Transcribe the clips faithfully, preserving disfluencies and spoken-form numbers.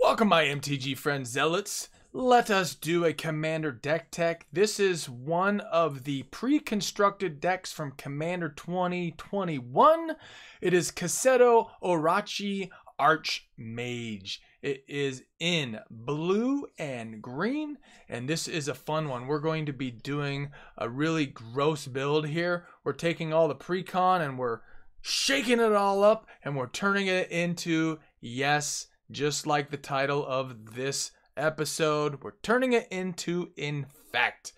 Welcome my M T G friend zealots. Let us do a Commander deck tech. This is one of the pre-constructed decks from Commander twenty twenty-one. It is Kaseto Orochi Archmage. It is in blue and green, and this is a fun one. We're going to be doing a really gross build here. We're taking all the pre-con and we're shaking it all up, and we're turning it into, yes, just like the title of this episode, we're turning it into in fact.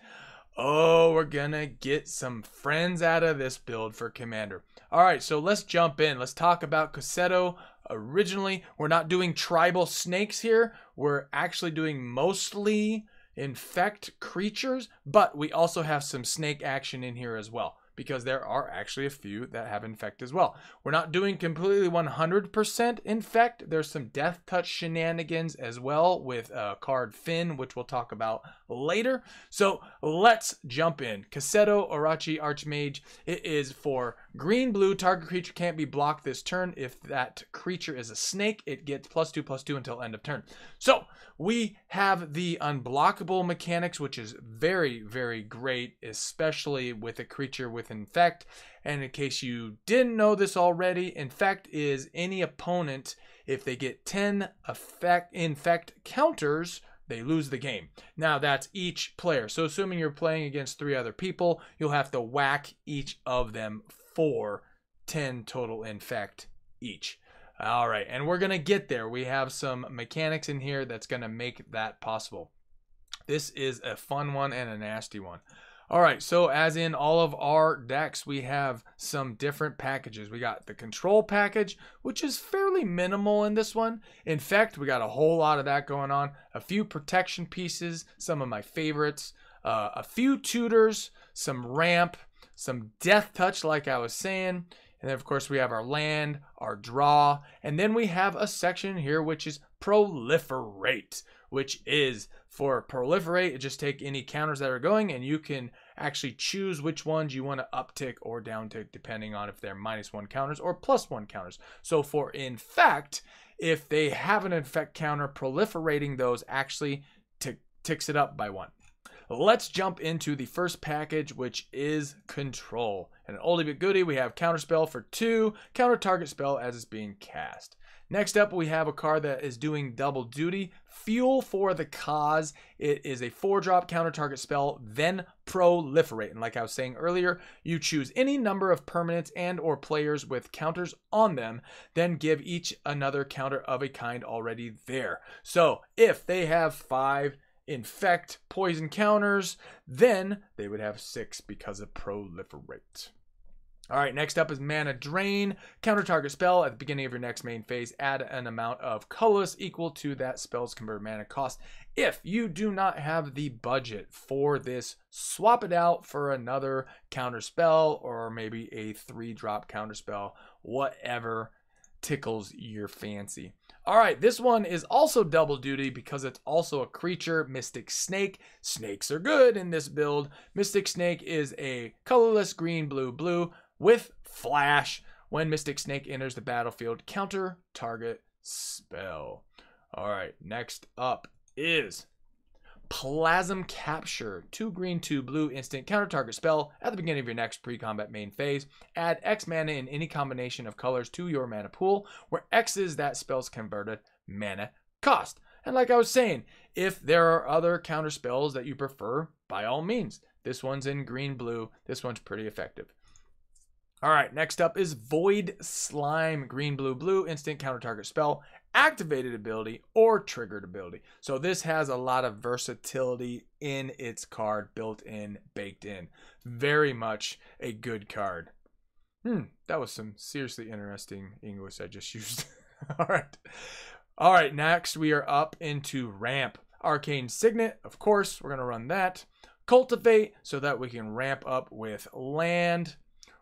Oh, we're gonna get some friends out of this build for Commander. All right, so let's jump in. Let's talk about Kaseto. Originally, we're not doing tribal snakes here. We're actually doing mostly infect creatures, but we also have some snake action in here as well, because there are actually a few that have infect as well. We're not doing completely one hundred percent infect. There's some death touch shenanigans as well with uh, card Fynn, which we'll talk about later. So let's jump in. Kaseto Orochi Archmage. It is for green blue. Target creature can't be blocked this turn. If that creature is a snake, it gets plus two plus two until end of turn. So we have the unblockable mechanics, which is very, very great, especially with a creature with infect. And in case you didn't know this already, infect is any opponent, if they get ten effect infect counters, they lose the game. Now that's each player, so assuming you're playing against three other people, you'll have to whack each of them for ten total infect each. All right, and we're gonna get there. We have some mechanics in here that's gonna make that possible. This is a fun one and a nasty one. All right, so as in all of our decks, we have some different packages. We got the control package, which is fairly minimal in this one. In fact, we got a whole lot of that going on. A few protection pieces, some of my favorites, uh, a few tutors, some ramp, some death touch, like I was saying. And then, of course, we have our land, our draw. And then we have a section here, which is proliferate, which is for proliferate, just take any counters that are going, and you can actually choose which ones you want to uptick or downtick, depending on if they're minus one counters or plus one counters. So for infect, if they have an infect counter, proliferating those actually tick, ticks it up by one. Let's jump into the first package, which is control. And an oldie but goodie, we have counterspell for two, counter target spell as it's being cast. Next up, we have a card that is doing double duty, Fuel for the Cause. It is a four-drop counter-target spell, then proliferate. And like I was saying earlier, you choose any number of permanents and or players with counters on them, then give each another counter of a kind already there. So if they have five infect poison counters, then they would have six because of proliferate. All right, next up is Mana Drain. Counter target spell. At the beginning of your next main phase, add an amount of colorless equal to that spell's converted mana cost. If you do not have the budget for this, swap it out for another counter spell or maybe a three-drop counter spell, whatever tickles your fancy. All right, this one is also double duty because it's also a creature, Mystic Snake. Snakes are good in this build. Mystic Snake is a colorless green, blue, blue with flash. When Mystic Snake enters the battlefield, counter target spell. All right, next up is Plasm Capture. Two green, two blue, instant counter target spell. At the beginning of your next pre-combat main phase, add X mana in any combination of colors to your mana pool, where X is that spell's converted mana cost. And like I was saying, if there are other counter spells that you prefer, by all means. This one's in green, blue. This one's pretty effective. All right, next up is Voidslime. Green, blue, blue, instant counter target spell. Activated ability or triggered ability. So this has a lot of versatility in its card, built in, baked in. Very much a good card. Hmm, that was some seriously interesting English I just used. All right. All right, next we are up into ramp. Arcane Signet, of course, we're going to run that. Cultivate, so that we can ramp up with land.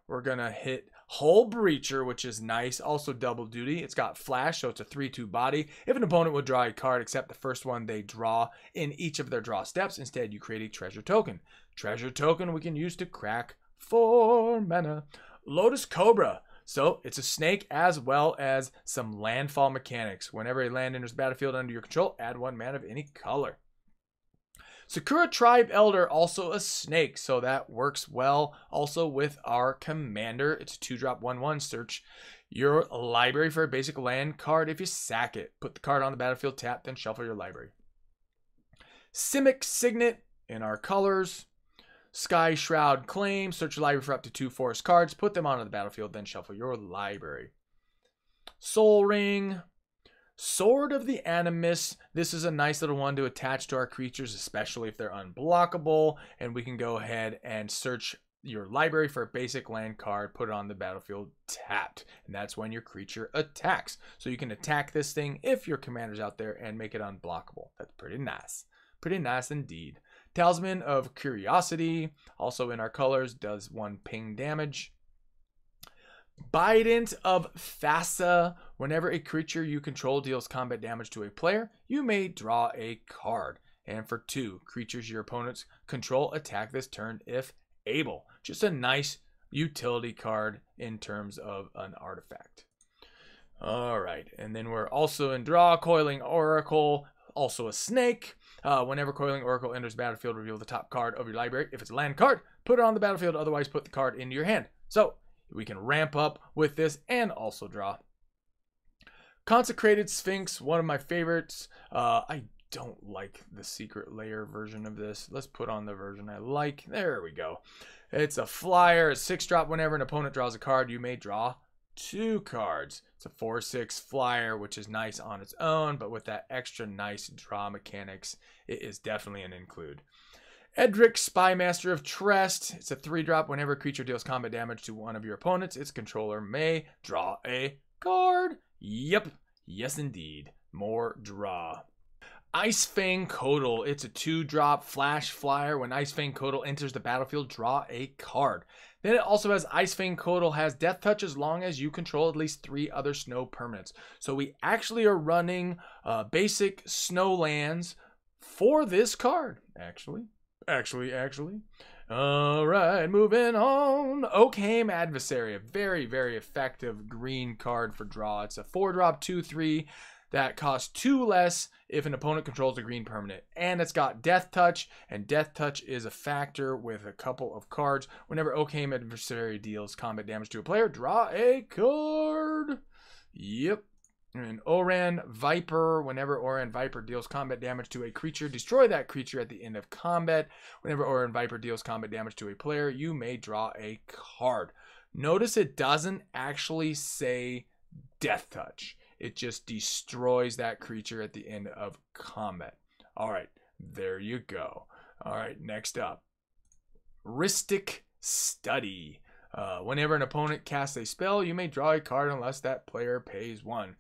We're going to hit Whole Breacher, which is nice. Also double duty. It's got flash, so it's a three two body. If an opponent would draw a card except the first one they draw in each of their draw steps, instead you create a treasure token. Treasure token we can use to crack for mana. Lotus Cobra. So it's a snake as well as some landfall mechanics. Whenever a land enters the battlefield under your control, add one mana of any color. Sakura Tribe Elder, also a snake, so that works well also with our commander. It's a two drop one one. Search your library for a basic land card. If you sack it, put the card on the battlefield, tap, then shuffle your library. Simic Signet in our colors. Sky Shroud Claim, search your library for up to two forest cards, put them onto the battlefield, then shuffle your library. Soul Ring, Sword of the Animus. This is a nice little one to attach to our creatures, especially if they're unblockable, and we can go ahead and search your library for a basic land card, put it on the battlefield tapped, and that's when your creature attacks. So you can attack this thing if your commander's out there and make it unblockable. That's pretty nice. Pretty nice indeed. Talisman of Curiosity, also in our colors, does one ping damage. Bident of Thassa, whenever a creature you control deals combat damage to a player, you may draw a card. And for two, creatures your opponents control attack this turn if able. Just a nice utility card in terms of an artifact. All right, and then we're also in draw, Coiling Oracle, also a snake. Uh, whenever Coiling Oracle enters battlefield, reveal the top card of your library. If it's a land card, put it on the battlefield. Otherwise, put the card into your hand. So we can ramp up with this and also draw. Consecrated Sphinx, one of my favorites. Uh, I don't like the secret layer version of this. Let's put on the version I like. There we go. It's a flyer, a six drop. Whenever an opponent draws a card, you may draw two cards. It's a four six flyer, which is nice on its own, but with that extra nice draw mechanics, it is definitely an include. Edric, Spymaster of Trest. It's a three drop. Whenever a creature deals combat damage to one of your opponents, its controller may draw a card. Yep. Yes, indeed. More draw. Ice-Fang Coatl. It's a two drop flash flyer. When Ice-Fang Coatl enters the battlefield, draw a card. Then it also has Ice-Fang Coatl has Death Touch as long as you control at least three other snow permanents. So we actually are running uh, basic snow lands for this card. Actually, actually, actually. All right, moving on. Oakhame Adversary, a very, very effective green card for draw. It's a four drop two three. That costs two less if an opponent controls a green permanent. And it's got Death Touch, and Death Touch is a factor with a couple of cards. Whenever Oakhame Adversary deals combat damage to a player, draw a card. Yep. And Ohran Viper, whenever Ohran Viper deals combat damage to a creature, destroy that creature at the end of combat. Whenever Ohran Viper deals combat damage to a player, you may draw a card. Notice it doesn't actually say Death Touch. It just destroys that creature at the end of combat. All right, there you go. All right, next up. Rhystic Study. Uh, whenever an opponent casts a spell, you may draw a card unless that player pays one.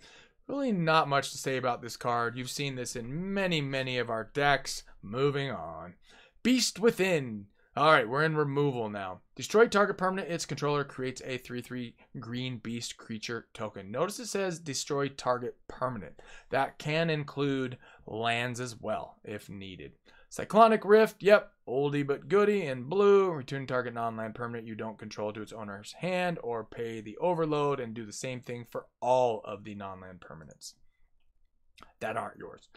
Really not much to say about this card. You've seen this in many, many of our decks. Moving on. Beast Within. All right, we're in removal now. Destroy target permanent. Its controller creates a three three green beast creature token. Notice it says destroy target permanent. That can include lands as well if needed. Cyclonic Rift, yep, oldie but goodie in blue. Return target non-land permanent you don't control to its owner's hand or pay the overload, and do the same thing for all of the non-land permanents that aren't yours.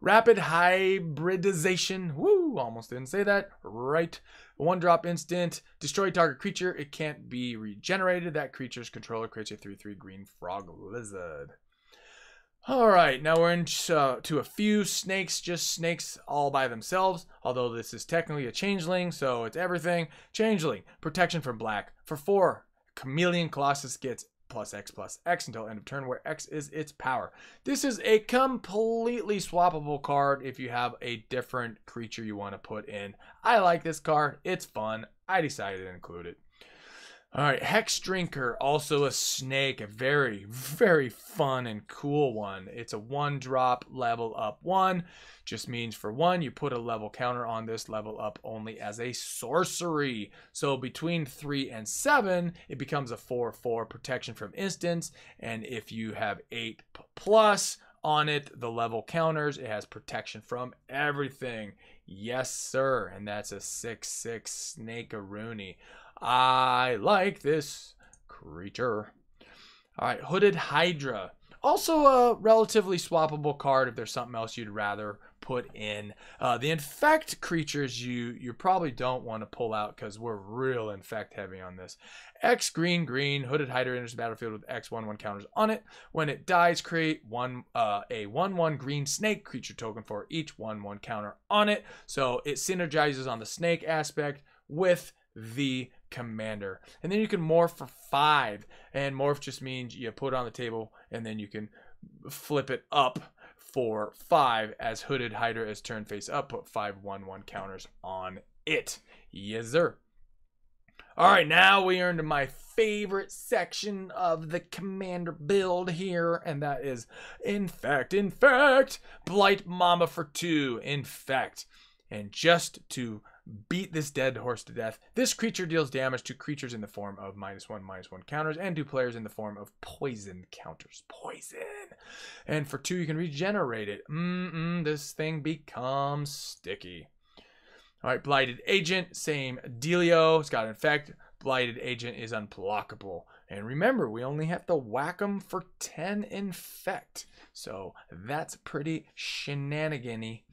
Rapid Hybridization. Woo, almost didn't say that right. One drop instant. Destroy target creature. It can't be regenerated. That creature's controller creates a three three green frog lizard. All right, now we're into uh, to a few snakes, just snakes all by themselves, although this is technically a changeling, so it's everything. Changeling, protection from black. For four, Chameleon Colossus gets plus X plus X until end of turn, where X is its power. This is a completely swappable card if you have a different creature you want to put in. I like this card. It's fun. I decided to include it. All right, Hex Drinker, also a snake, a very, very fun and cool one. It's a one drop, level up one. Just means for one, you put a level counter on this, level up only as a sorcery. So between three and seven, it becomes a four four protection from instants. And if you have eight plus on it, the level counters, it has protection from everything. Yes, sir. And that's a six six snake-a-rooney. I like this creature. All right, Hooded Hydra. Also a relatively swappable card if there's something else you'd rather put in. Uh, the infect creatures you you probably don't want to pull out because we're real infect heavy on this. X green green Hooded Hydra enters the battlefield with X one one counters on it. When it dies, create one uh, a one one green snake creature token for each one one counter on it. So it synergizes on the snake aspect with the commander, and then you can morph for five, and morph just means you put it on the table and then you can flip it up for five as Hooded Hydra is turn face up, put five one one counters on it. Yes sir. All right, now we are into my favorite section of the commander build here, and that is infect. Infect Blight Mama for two infect, and just to beat this dead horse to death, this creature deals damage to creatures in the form of minus one, minus one counters, and to players in the form of poison counters. Poison. And for two, you can regenerate it. Mm-mm, this thing becomes sticky. All right, Blighted Agent, same dealio. It's got infect. Blighted Agent is unblockable. And remember, we only have to whack them for ten infect. So that's pretty shenanigan-y.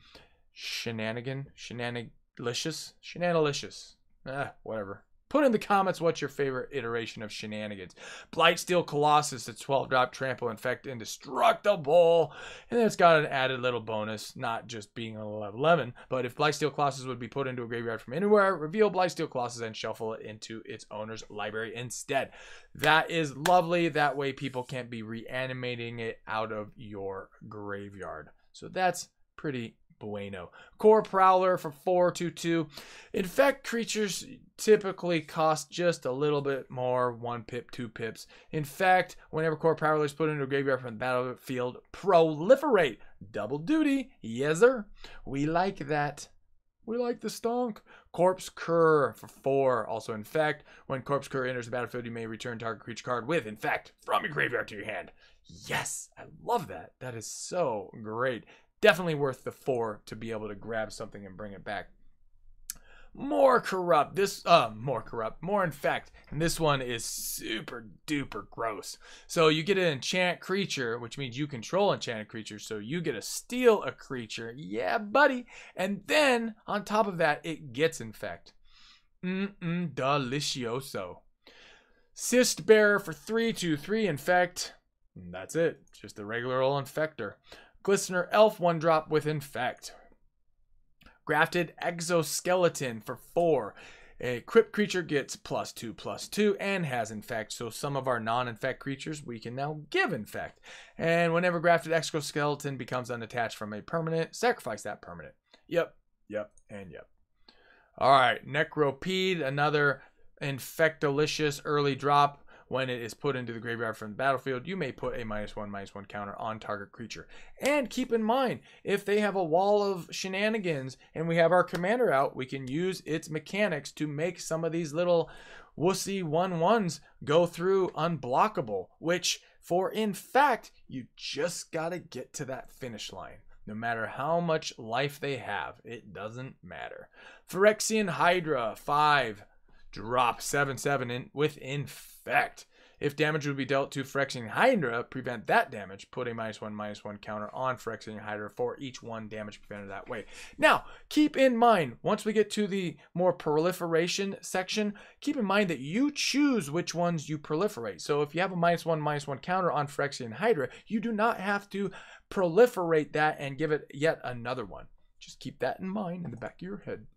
Shenanigan? Shenanigan? Licious? Shenanalicious. Ah, whatever. Put in the comments what's your favorite iteration of shenanigans. Blightsteel Colossus, the twelve drop trample, infect, indestructible. And then it's got an added little bonus, not just being on level eleven, but if Blightsteel Colossus would be put into a graveyard from anywhere, reveal Blightsteel Colossus and shuffle it into its owner's library instead. That is lovely. That way people can't be reanimating it out of your graveyard. So that's pretty bueno. Core Prowler for four two two. Infect creatures typically cost just a little bit more, one pip, two pips. In fact, whenever Core Prowler is put into a graveyard from the battlefield, proliferate. Double duty. Yes, sir. We like that. We like the stonk. Corpse Cur for four. Also, in fact, when Corpse Cur enters the battlefield, you may return target creature card with, in fact, from your graveyard to your hand. Yes, I love that. That is so great. Definitely worth the four to be able to grab something and bring it back. More corrupt. This, uh, more corrupt. More infect. And this one is super duper gross. So you get an enchant creature, which means you control enchanted creatures. So you get to steal a creature. Yeah, buddy. And then on top of that, it gets infect. Mm-mm, delicioso. Cyst Bearer for three two three infect. And that's it. Just the regular old infector. Glistener Elf, one drop with infect. Grafted Exoskeleton for four. A equipped creature gets plus two, plus two, and has infect. So some of our non-infect creatures we can now give infect. And whenever Grafted Exoskeleton becomes unattached from a permanent, sacrifice that permanent. Yep, yep, and yep. All right, Necropede, another infectolicious early drop. When it is put into the graveyard from the battlefield, you may put a minus one, minus one counter on target creature. And keep in mind, if they have a wall of shenanigans and we have our commander out, we can use its mechanics to make some of these little wussy one ones go through unblockable, which for in fact, you just gotta get to that finish line. No matter how much life they have, it doesn't matter. Phyrexian Hydra, five. Drop seven seven in with infect. If damage would be dealt to Phyrexian Hydra, prevent that damage. Put a minus one, minus one counter on Phyrexian Hydra for each one damage prevented that way. Now, keep in mind, once we get to the more proliferation section, keep in mind that you choose which ones you proliferate. So if you have a minus one, minus one counter on Phyrexian Hydra, you do not have to proliferate that and give it yet another one. Just keep that in mind in the back of your head.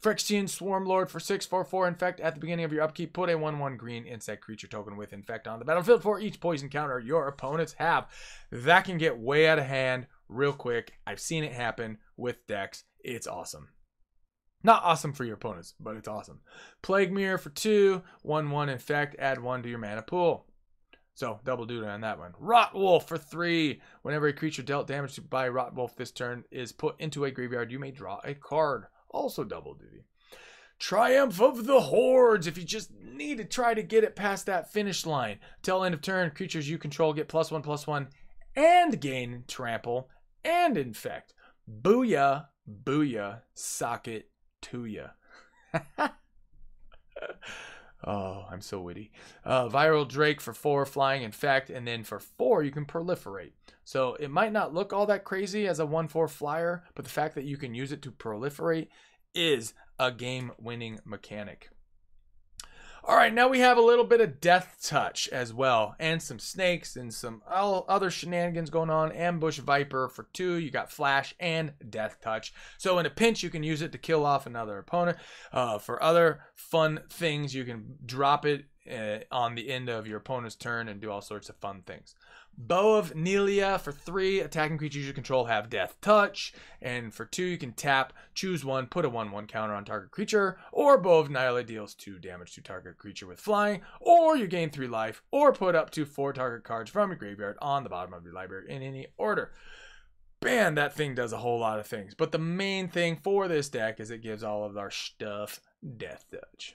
Phyrexian Swarmlord for six four four infect. At the beginning of your upkeep, put a one one green insect creature token with infect on the battlefield for each poison counter your opponents have. That can get way out of hand real quick. I've seen it happen with decks. It's awesome. Not awesome for your opponents, but it's awesome. Plague Mirror for two, one one infect, add one to your mana pool. So, double duty on that one. Rot Wolf for three. Whenever a creature dealt damage to by Rot Wolf this turn is put into a graveyard, you may draw a card. Also double duty. Triumph of the Hordes. If you just need to try to get it past that finish line. Till end of turn, creatures you control get plus one, plus one, and gain trample and infect. Booyah, booyah, socket to ya. Oh, I'm so witty. Uh, Viral Drake for four, flying in fact, and then for four, you can proliferate. So it might not look all that crazy as a one four flyer, but the fact that you can use it to proliferate is a game-winning mechanic. All right, now we have a little bit of Death Touch as well, and some snakes and some other shenanigans going on. Ambush Viper for two. You got Flash and Death Touch. So in a pinch, you can use it to kill off another opponent. Uh, for other fun things, you can drop it uh, on the end of your opponent's turn and do all sorts of fun things. Bow of Nylea for three. Attacking creatures you control have Death Touch. And for two, you can tap, choose one, put a one one counter on target creature. Or Bow of Nylea deals two damage to target creature with flying. Or you gain three life. Or put up to four target cards from your graveyard on the bottom of your library in any order. Man, that thing does a whole lot of things. But the main thing for this deck is it gives all of our stuff Death Touch.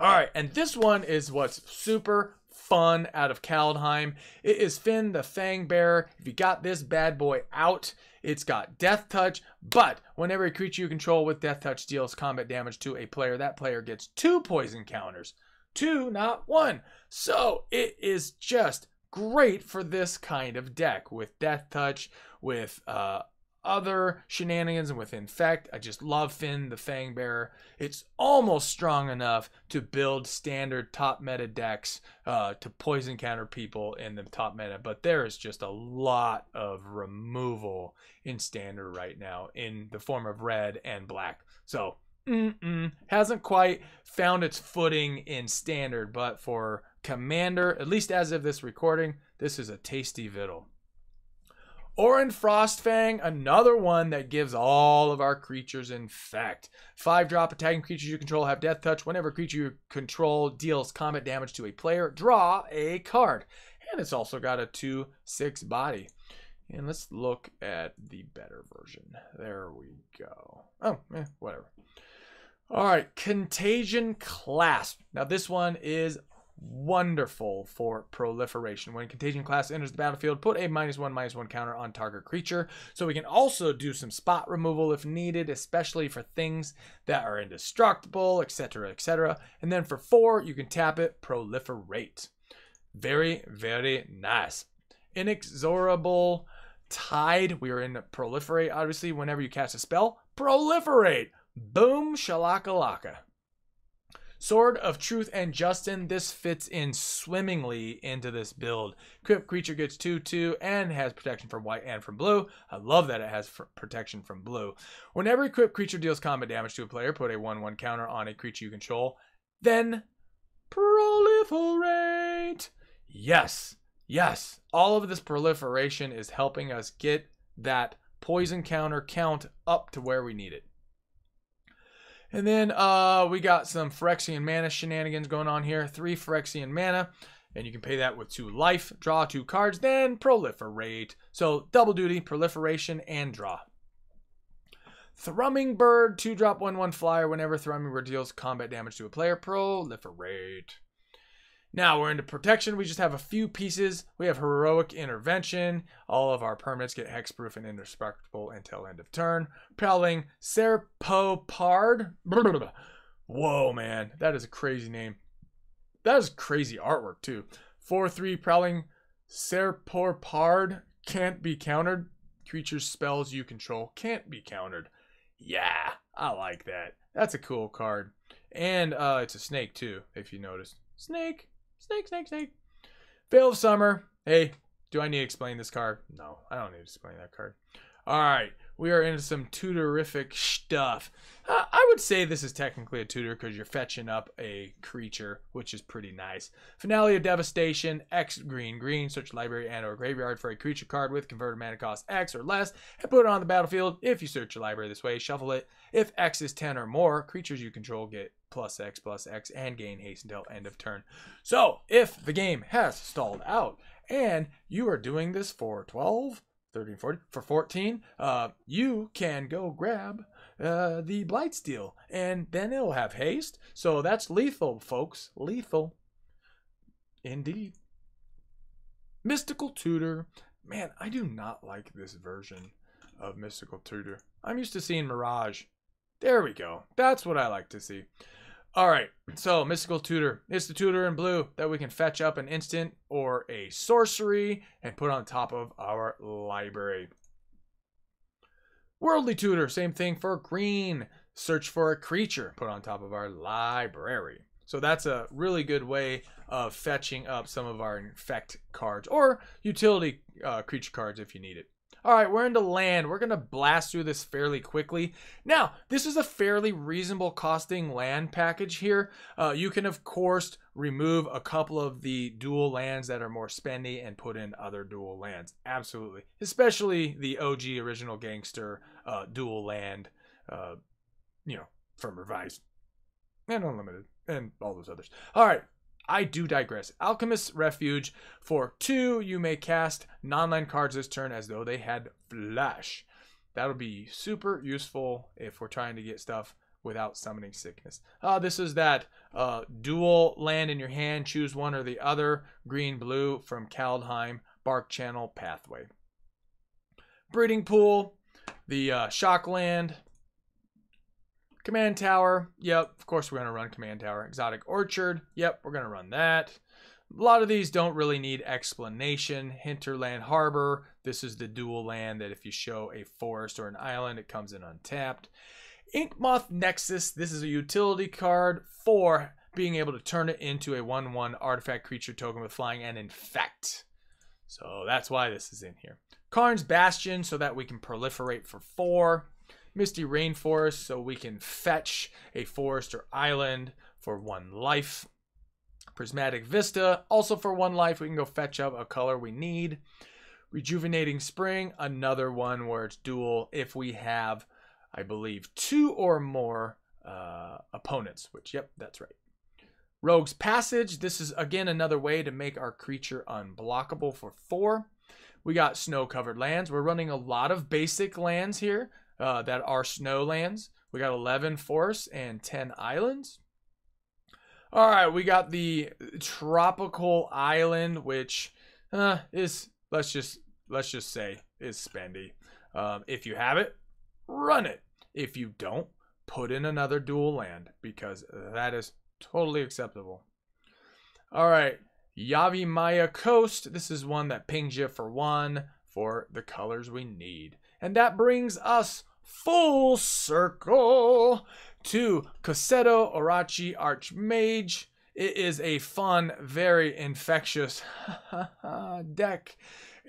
Alright, and this one is what's super fun out of Kaldheim. It is Fynn the Fangbearer. If you got this bad boy out, it's got Death Touch, but whenever a creature you control with Death Touch deals combat damage to a player, that player gets two poison counters. Two, not one. So it is just great for this kind of deck with Death Touch, with uh, other shenanigans, and with Infect. I just love Fynn the Fangbearer. It's almost strong enough to build standard top meta decks uh, to poison counter people in the top meta, but there is just a lot of removal in standard right now in the form of red and black. So mm-mm, hasn't quite found its footing in standard, but for Commander, at least as of this recording, this is a tasty victual. Oran Frostfang, another one that gives all of our creatures Infect. Five drop, attacking creatures you control have Death Touch. Whenever a creature you control deals combat damage to a player, draw a card. And it's also got a two six body. And let's look at the better version. There we go. Oh, eh, whatever. All right, Contagion Clasp. Now this one is wonderful for proliferation. When Contagion Class enters the battlefield, put a minus one minus one counter on target creature. So we can also do some spot removal if needed, especially for things that are indestructible, etc, etc. And then for four, you can tap it, proliferate. Very, very nice. Inexorable Tide. We are in proliferate, obviously. Whenever you cast a spell, proliferate. Boom shalakalaka. Sword of Truth and Justin, this fits in swimmingly into this build. Equipped creature gets two two and has protection from white and from blue. I love that it has protection from blue. Whenever equipped creature deals combat damage to a player, put a one one counter on a creature you control. Then proliferate. Yes, yes. All of this proliferation is helping us get that poison counter count up to where we need it. And then uh, we got some Phyrexian mana shenanigans going on here. Three Phyrexian mana, and you can pay that with two life, draw two cards, then proliferate. So double duty, proliferation, and draw. Thrummingbird, two drop, one one flyer. Whenever Thrummingbird deals combat damage to a player, proliferate. Now we're into protection. We just have a few pieces. We have Heroic Intervention. All of our permanents get hexproof and indestructible until end of turn. Prowling Serpopard. Whoa, man. That is a crazy name. That is crazy artwork, too. four three Prowling Serpopard can't be countered. Creatures, spells you control can't be countered. Yeah, I like that. That's a cool card. And uh, it's a snake, too, if you noticed. Snake. Snake, snake, snake. Veil of Summer. Hey, do I need to explain this card? No, I don't need to explain that card. All right, we are into some tutorific stuff. Uh, I would say this is technically a tutor because you're fetching up a creature, which is pretty nice. Finale of Devastation, X green green, search library and or graveyard for a creature card with converted mana cost X or less, and put it on the battlefield. If you search your library this way, shuffle it. If X is ten or more, creatures you control get plus X plus X and gain haste until end of turn. So if the game has stalled out and you are doing this for twelve, thirteen, fourteen, for fourteen, uh, you can go grab uh, the Blightsteel and then it'll have haste. So that's lethal, folks. Lethal. Indeed. Mystical Tutor. Man, I do not like this version of Mystical Tutor. I'm used to seeing Mirage. There we go. That's what I like to see. All right, so Mystical Tutor. It's the tutor in blue that we can fetch up an instant or a sorcery and put on top of our library. Worldly Tutor, same thing for green. Search for a creature, put on top of our library. So that's a really good way of fetching up some of our effect cards or utility uh, creature cards if you need it. All right, we're into land. We're going to blast through this fairly quickly. Now, this is a fairly reasonable costing land package here. Uh, you can, of course, remove a couple of the dual lands that are more spendy and put in other dual lands. Absolutely. Especially the O G original gangster uh, dual land, uh, you know, from Revised and Unlimited and all those others. All right. I do digress. Alchemist's Refuge. For two, you may cast non-land cards this turn as though they had flash. That'll be super useful if we're trying to get stuff without summoning sickness. Uh, this is that uh, dual land in your hand. Choose one or the other. Green, blue from Kaldheim. Bark Channel Pathway. Breeding Pool. The uh, Shock Land. Command Tower, yep, of course we're going to run Command Tower. Exotic Orchard, yep, we're going to run that. A lot of these don't really need explanation. Hinterland Harbor, this is the dual land that if you show a forest or an island, it comes in untapped. Inkmoth Nexus, this is a utility card for being able to turn it into a one one artifact creature token with flying and infect. So that's why this is in here. Karn's Bastion, so that we can proliferate for four. Misty Rainforest, so we can fetch a forest or island for one life. Prismatic Vista, also for one life. We can go fetch up a color we need. Rejuvenating Spring, another one where it's dual if we have, I believe, two or more uh, opponents, which, yep, that's right. Rogue's Passage, this is, again, another way to make our creature unblockable for four. We got Snow-Covered Lands. We're running a lot of basic lands here. Uh, that are snow lands. We got eleven forests and ten islands. All right, we got the tropical island, which uh, is let's just let's just say is spendy. Um, if you have it, run it. If you don't, put in another dual land because that is totally acceptable. All right, Yavimaya Coast. This is one that pings you for one for the colors we need, and that brings us full circle to Kaseto, Orochi Archmage. It is a fun, very infectious deck,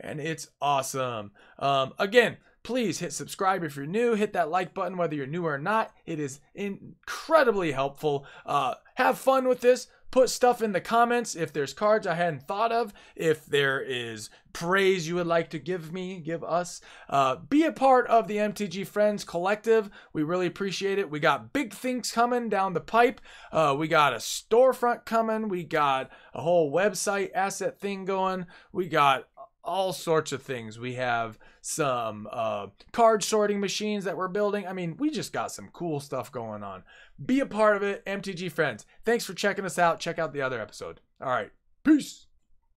and it's awesome. Um, again, please hit subscribe if you're new. Hit that like button whether you're new or not. It is incredibly helpful. Uh, have fun with this. Put stuff in the comments if there's cards I hadn't thought of. If there is praise you would like to give me, give us. Uh, be a part of the M T G Friends Collective. We really appreciate it. We got big things coming down the pipe. Uh, we got a storefront coming. We got a whole website asset thing going. We got all sorts of things. We have some uh, card sorting machines that we're building. I mean, we just got some cool stuff going on. Be a part of it, M T G Friends. Thanks for checking us out. Check out the other episode. All right, peace.